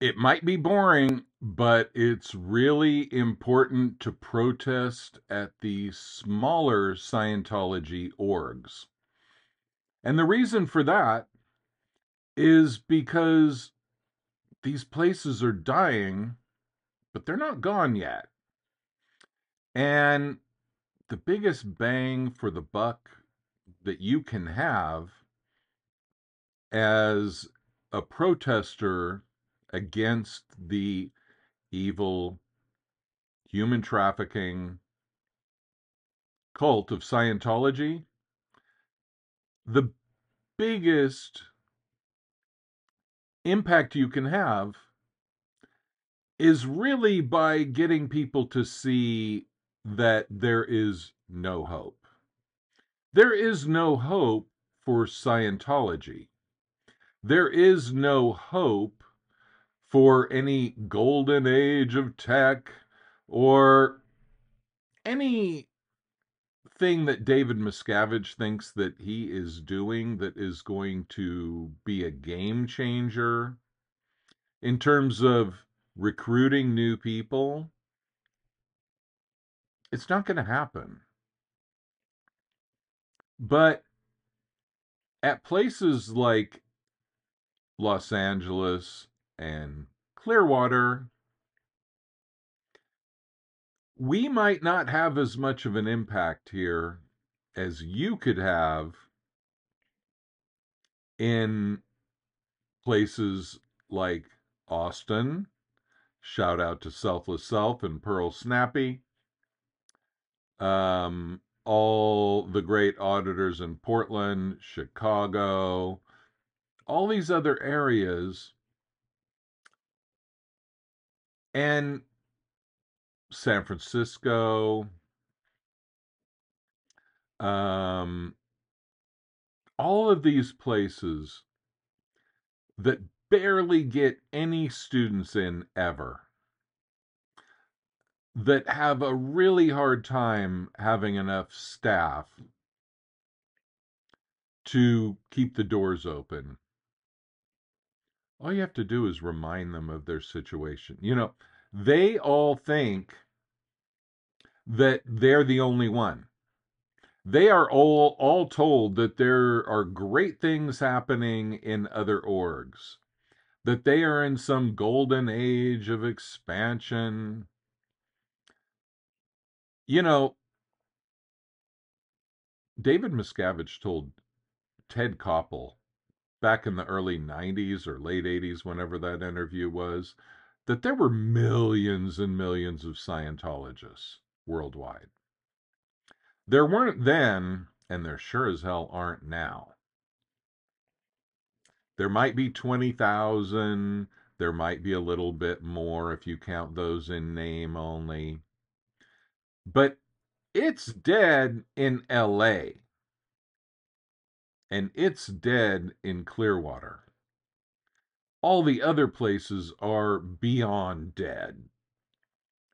It might be boring, but it's really important to protest at the smaller Scientology orgs. And the reason for that is because these places are dying, but they're not gone yet. And the biggest bang for the buck that you can have as a protester against the evil human trafficking cult of Scientology, the biggest impact you can have is really by getting people to see that there is no hope. There is no hope for Scientology. There is no hope for any golden age of tech or anything that David Miscavige thinks that he is doing that is going to be a game changer in terms of recruiting new people. It's not going to happen. But at places like Los Angeles and Clearwater, we might not have as much of an impact here as you could have in places like Austin. Shout out to Selfless Self and Pearl Snappy. All the great auditors in Portland, Chicago, all these other areas, and San Francisco, all of these places that barely get any students in ever, that have a really hard time having enough staff to keep the doors open. All you have to do is remind them of their situation. You know, they all think that they're the only one. They are all told that there are great things happening in other orgs, that they are in some golden age of expansion. You know, David Miscavige told Ted Koppel back in the early 90s or late 80s, whenever that interview was, that there were millions and millions of Scientologists worldwide. There weren't then, and there sure as hell aren't now. There might be 20,000. There might be a little bit more if you count those in name only. But it's dead in LA, and it's dead in Clearwater. All the other places are beyond dead.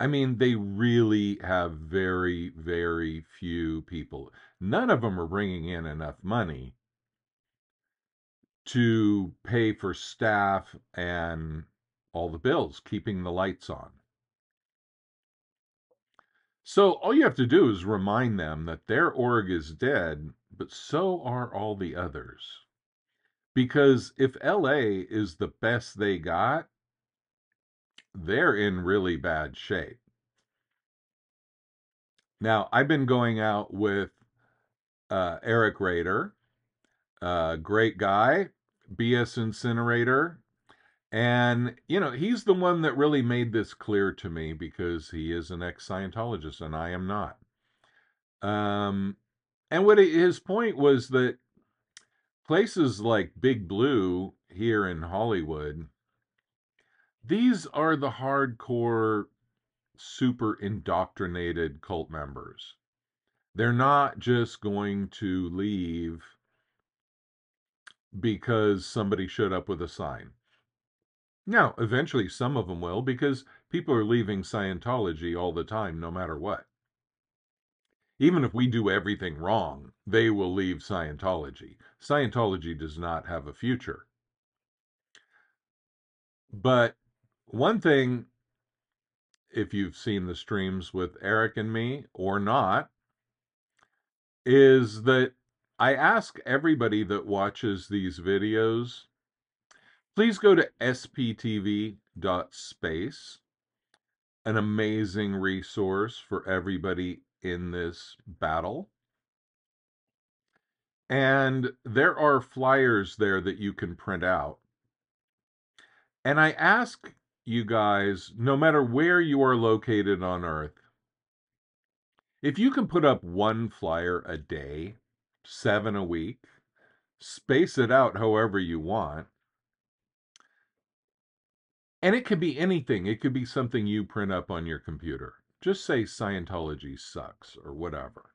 I mean, they really have very, very few people. None of them are bringing in enough money to pay for staff and all the bills, keeping the lights on. So all you have to do is remind them that their org is dead, but so are all the others. Because if LA is the best they got, they're in really bad shape. Now, I've been going out with Eric Rader, great guy, BS Incinerator. And, you know, he's the one that really made this clear to me, because he is an ex-Scientologist and I am not. And what his point was that places like Big Blue here in Hollywood, these are the hardcore, super indoctrinated cult members. They're not just going to leave because somebody showed up with a sign. Now, eventually some of them will, because people are leaving Scientology all the time, no matter what. Even if we do everything wrong, they will leave Scientology. Scientology does not have a future. But One thing, if you've seen the streams with Eric and me or not, is that I ask everybody that watches these videos, please go to sptv.space, an amazing resource for everybody in this battle. And there are flyers there that you can print out. And I ask you guys, no matter where you are located on Earth, if you can put up one flyer a day, 7 a week, space it out however you want, and it could be anything. It could be something you print up on your computer. Just say Scientology sucks or whatever.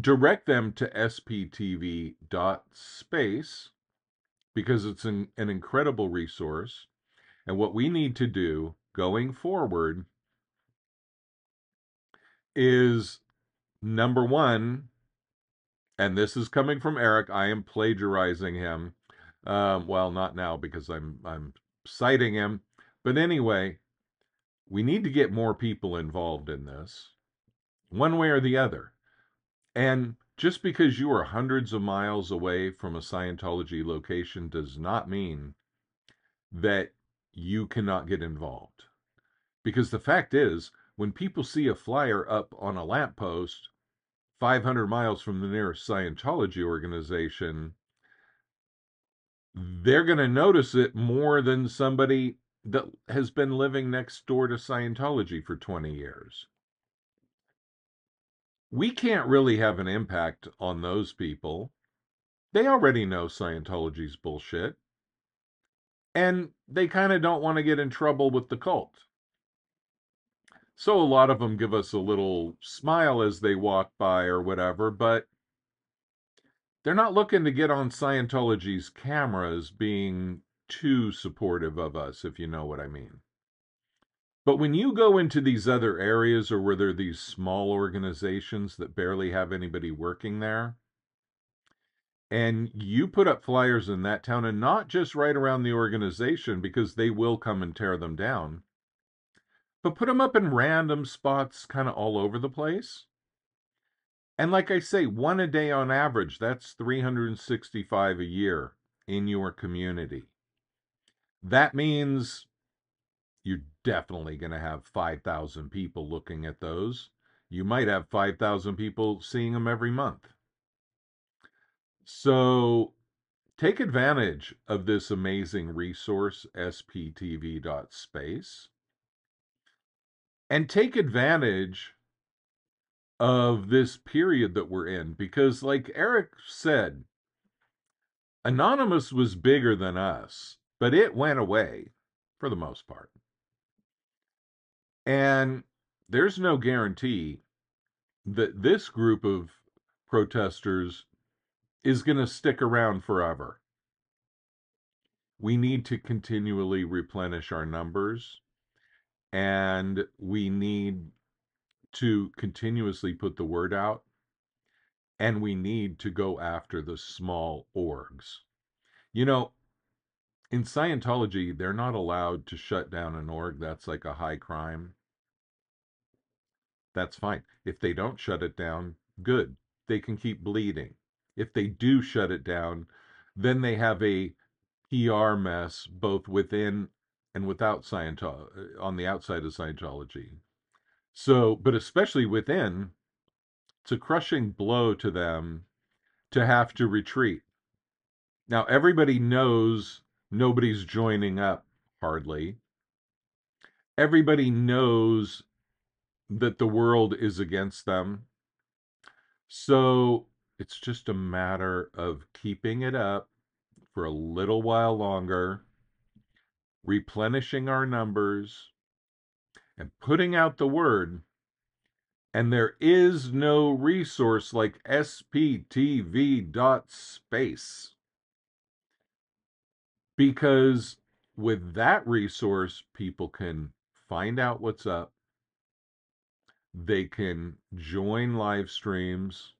Direct them to sptv.space because it's an incredible resource. And what we need to do going forward is, number one, and this is coming from Eric, I am plagiarizing him. Well, not now because I'm citing him, but anyway, we need to get more people involved in this, one way or the other. And just because you are hundreds of miles away from a Scientology location does not mean that you cannot get involved. Because the fact is, when people see a flyer up on a lamppost 500 miles from the nearest Scientology organization, they're going to notice it more than somebody that has been living next door to Scientology for 20 years. We can't really have an impact on those people. They already know Scientology's bullshit. And they kind of don't want to get in trouble with the cult. So a lot of them give us a little smile as they walk by or whatever, but they're not looking to get on Scientology's cameras being too supportive of us, if you know what I mean. But when you go into these other areas or where there are these small organizations that barely have anybody working there, and you put up flyers in that town, and not just right around the organization because they will come and tear them down, but put them up in random spots kind of all over the place. And like I say, one a day on average, that's 365 a year in your community. That means you're definitely going to have 5,000 people looking at those. You might have 5,000 people seeing them every month. So take advantage of this amazing resource, sptv.space, and take advantage of this period that we're in, because like Eric said, Anonymous was bigger than us, but it went away for the most part. And there's no guarantee that this group of protesters is going to stick around forever. We need to continually replenish our numbers, and we need to continuously put the word out, and we need to go after the small orgs. You know, in Scientology, they're not allowed to shut down an org. That's like a high crime. That's fine. If they don't shut it down, good. They can keep bleeding. If they do shut it down, then they have a PR mess both within and without Scientology, on the outside of Scientology. So, but especially within, it's a crushing blow to them to have to retreat. Now, everybody knows nobody's joining up, hardly. Everybody knows that the world is against them. So, it's just a matter of keeping it up for a little while longer, replenishing our numbers, and putting out the word. And there is no resource like sptv.space. Because with that resource, people can find out what's up. They can join live streams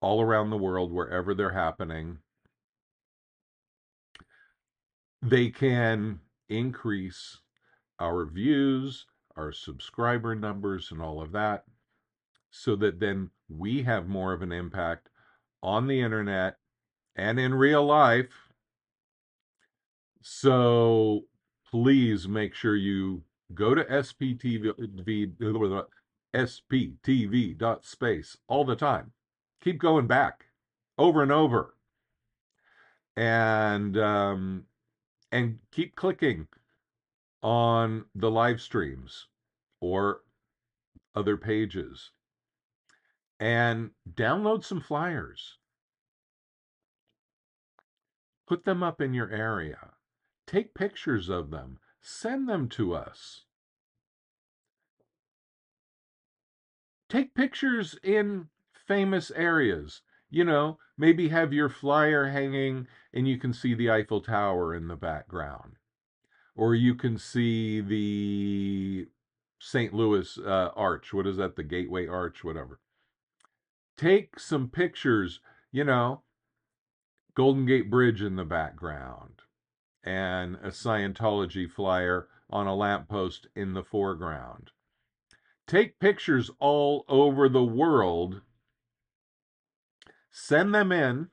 all around the world, wherever they're happening. They can increase our views, our subscriber numbers, and all of that, so that then we have more of an impact on the internet and in real life. So please make sure you go to sptv.space all the time. Keep going back over and over, and keep clicking on the live streams or other pages, and download some flyers. Put them up in your area. Take pictures of them. Send them to us. Take pictures in famous areas. You know, maybe have your flyer hanging and you can see the Eiffel Tower in the background. Or you can see the St. Louis Arch. What is that? The Gateway Arch, whatever. Take some pictures, you know, Golden Gate Bridge in the background, and a Scientology flyer on a lamppost in the foreground. Take pictures all over the world, send them in,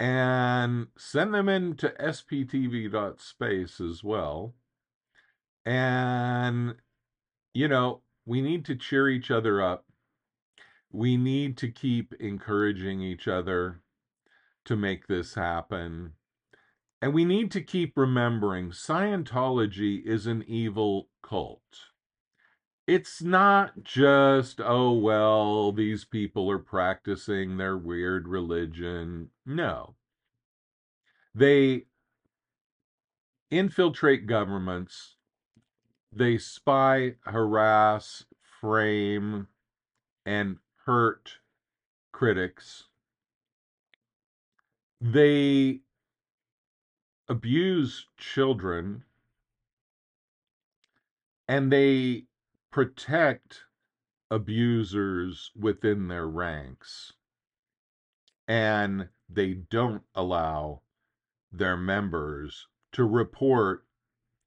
and send them in to sptv.space as well. And, you know, we need to cheer each other up. We need to keep encouraging each other to make this happen. And we need to keep remembering Scientology is an evil cult. It's not just, oh, well, these people are practicing their weird religion. No. They infiltrate governments. They spy, harass, frame, and hurt critics. They abuse children, and they protect abusers within their ranks, and they don't allow their members to report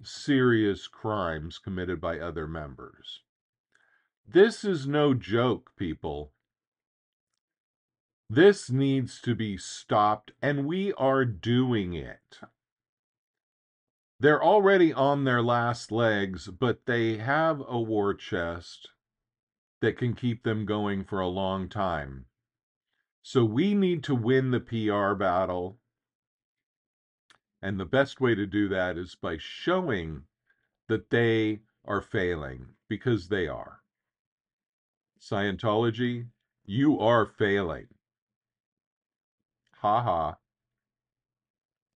serious crimes committed by other members. This is no joke, people. This needs to be stopped, and we are doing it. They're already on their last legs, but they have a war chest that can keep them going for a long time. So we need to win the PR battle. And the best way to do that is by showing that they are failing, because they are. Scientology, you are failing. Ha ha.